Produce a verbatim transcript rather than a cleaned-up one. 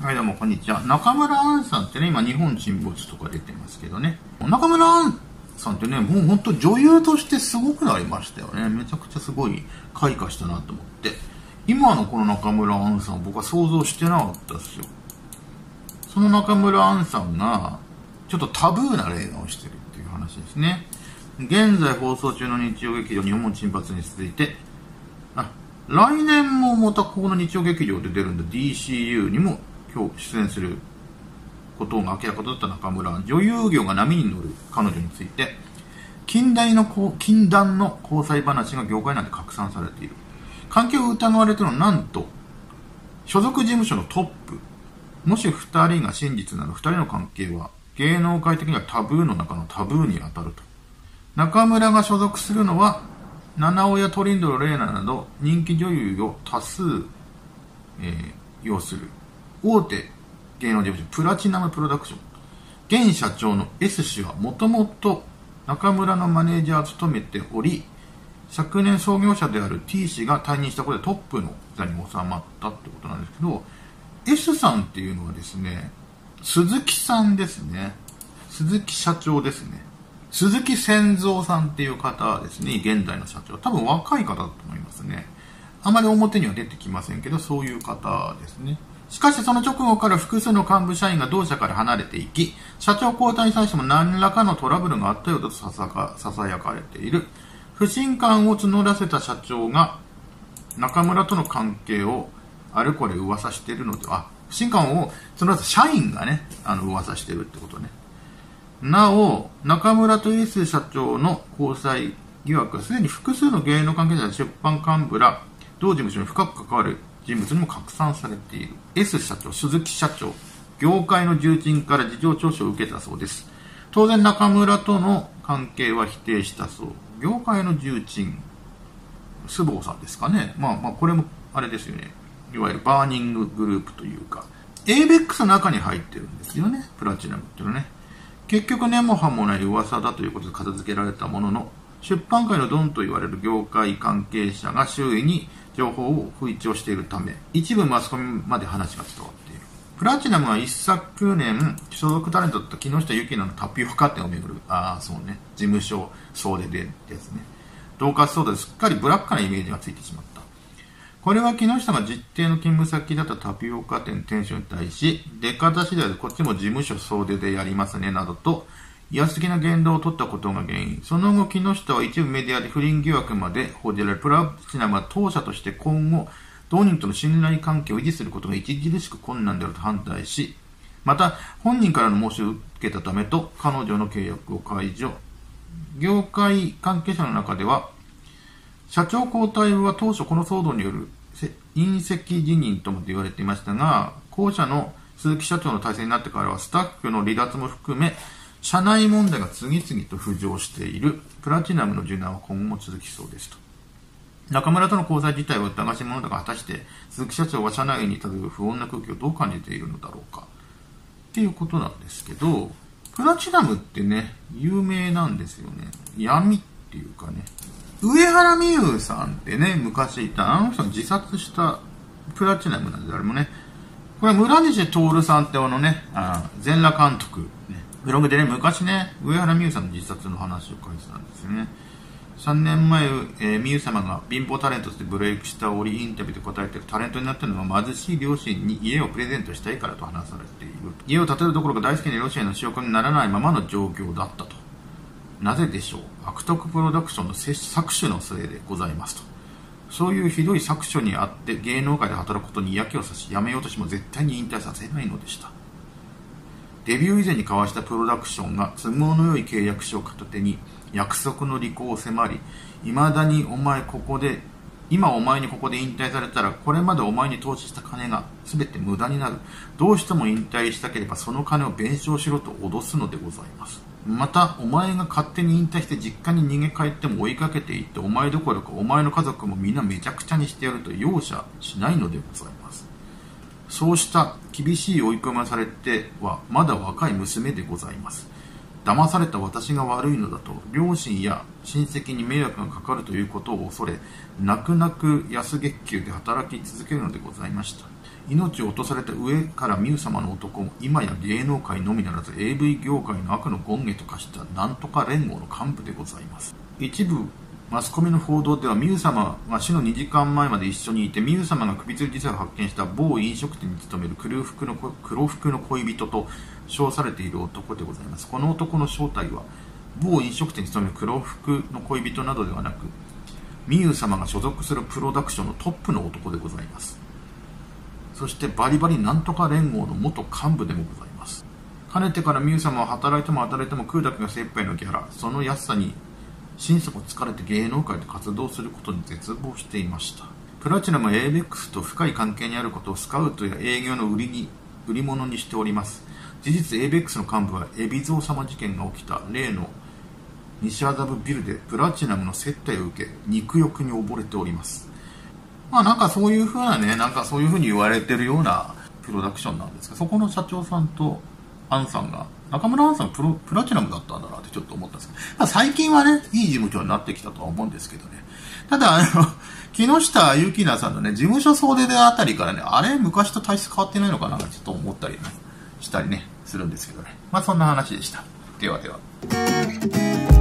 はい、どうも、こんにちは。中村アンさんってね、今、日本沈没とか出てますけどね。中村アンさんってね、もうほんと女優としてすごくなりましたよね。めちゃくちゃすごい開花したなと思って。今のこの中村アンさん、僕は想像してなかったですよ。その中村アンさんが、ちょっとタブーな恋愛をしてるっていう話ですね。現在放送中の日曜劇場、日本沈没に続いて、あ、来年もまたここの日曜劇場で出るんだ ディーシーユー にも、今日出演することが明らかだった中村、女優業が波に乗る彼女について、禁断の、禁断の交際話が業界内で拡散されている。関係を疑われているのは、なんと所属事務所のトップ。もしふたりが真実なら、ふたりの関係は芸能界的にはタブーの中のタブーに当たると。中村が所属するのは七尾やトリンドル・レイナなど人気女優を多数、えー、要する大手芸能事務所プラチナムプロダクション現社長の S 氏はもともと中村のマネージャーを務めており、昨年創業者である T 氏が退任したことでトップの座に収まったってことなんですけど、 S さんっていうのはですね、鈴木さんですね、鈴木社長ですね、鈴木千蔵さんっていう方はですね、現在の社長、多分若い方だと思いますね。あまり表には出てきませんけど、そういう方ですね。しかしその直後から複数の幹部社員が同社から離れていき、社長交代に対しても何らかのトラブルがあったようだとささか、ささやかれている。不信感を募らせた社長が中村との関係をあれこれ噂しているのでは、不信感を募らせた社員がね、あの噂しているってことね。なお、中村と S 社長の交際疑惑はすでに複数の芸能関係者や出版幹部ら同事務所に深く関わる人物にも拡散されている。 S 社長、鈴木社長、業界の重鎮から事情聴取を受けたそうです。当然中村との関係は否定したそう。業界の重鎮、須坊さんですかね。まあまあこれもあれですよね、いわゆるバーニンググループというか エイベックス の中に入ってるんですよね、プラチナムっていうのね。結局根も葉もない噂だということで片付けられたものの、出版界のドンと言われる業界関係者が周囲に情報を不一致しているため、一部マスコミまで話が伝わっている。プラチナムは一昨年、所属タレントだった木下ゆきなのタピオカ店を巡る、ああ、そうね、事務所総出でですね、同化しそうですっかりブラックなイメージがついてしまった。これは木下が実定の勤務先だったタピオカ店店主に対し、出方次第でこっちも事務所総出でやりますね、などと、威圧的な言動を取ったことが原因。その後、木下は一部メディアで不倫疑惑まで報じられ、プラチナムは当社として今後、同人との信頼関係を維持することが著しく困難であると判断し、また、本人からの申しを受けたためと、彼女の契約を解除。業界関係者の中では、社長交代は当初この騒動による引責辞任とも言われていましたが、後者の鈴木社長の体制になってからは、スタッフの離脱も含め、社内問題が次々と浮上している。プラチナムの受難は今後も続きそうですと。中村との交際自体は疑わしいものだが、果たして鈴木社長は社内に漂う不穏な空気をどう感じているのだろうかっていうことなんですけど、プラチナムってね、有名なんですよね。闇っていうかね。上原美優さんってね、昔いた、あの人が自殺したプラチナムなんで、あれもね、これ村西徹さんってあのね、あの全裸監督、ね、ブログでね、昔ね、上原美優さんの自殺の話を書いてたんですよね。さんねんまえ、えー、美優様が貧乏タレントとしてブレイクした折、インタビューで答えてるタレントになってるのは貧しい両親に家をプレゼントしたいからと話されている。家を建てるどころか大好きな両親への使用感にならないままの状況だったと。なぜでしょう。悪徳プロダクションの搾取のせいでございますと。そういうひどい搾取にあって芸能界で働くことに嫌気をさし、辞めようとしても絶対に引退させないのでした。デビュー以前に交わしたプロダクションが都合の良い契約書を片手に約束の履行を迫り、いまだにお前ここで、今お前にここで引退されたら、これまでお前に投資した金が全て無駄になる。どうしても引退したければその金を弁償しろと脅すのでございます。また、お前が勝手に引退して実家に逃げ帰っても追いかけていって、お前どころかお前の家族もみんなめちゃくちゃにしてやると容赦しないのでございます。そうした厳しい追い込みをされてはまだ若い娘でございます。騙された私が悪いのだと両親や親戚に迷惑がかかるということを恐れ、泣く泣く安月給で働き続けるのでございました。命を落とされた上からミュ様の男も、今や芸能界のみならず エーブイ 業界の悪の権下と化したなんとか連合の幹部でございます。一部マスコミの報道では、ミュ様が死のにじかんまえまで一緒にいて、ミュ様が首吊り自殺を発見した某飲食店に勤める黒服の黒服の恋人と称されている男でございます。この男の正体は、某飲食店に勤める黒服の恋人などではなく、ミュ様が所属するプロダクションのトップの男でございます。そしてバリバリなんとか連合の元幹部でもございます。かねてからミュ様は働いても働いても食うだけが精一杯のギャラ、その安さに心底疲れて芸能界で活動することに絶望していました。プラチナも エーベックス と深い関係にあることをスカウトや営業の売りに売り物にしております。事実 エーベックス の幹部は海老蔵様事件が起きた例の西麻布ビルでプラチナムの接待を受け、肉欲に溺れております。まあなんかそういうふうなね、なんかそういうふうに言われてるようなプロダクションなんですが、そこの社長さんとアンさんが、中村アンさんプロプラチナムだったんだなってちょっと思ったんですけど、まあ、最近はね、いい事務所になってきたとは思うんですけどね。ただ、あの、木下ゆきなさんのね、事務所総出であたりからね、あれ昔と体質変わってないのかな、ちょっと思ったり、ね、したりね、するんですけどね。まあそんな話でした。ではでは。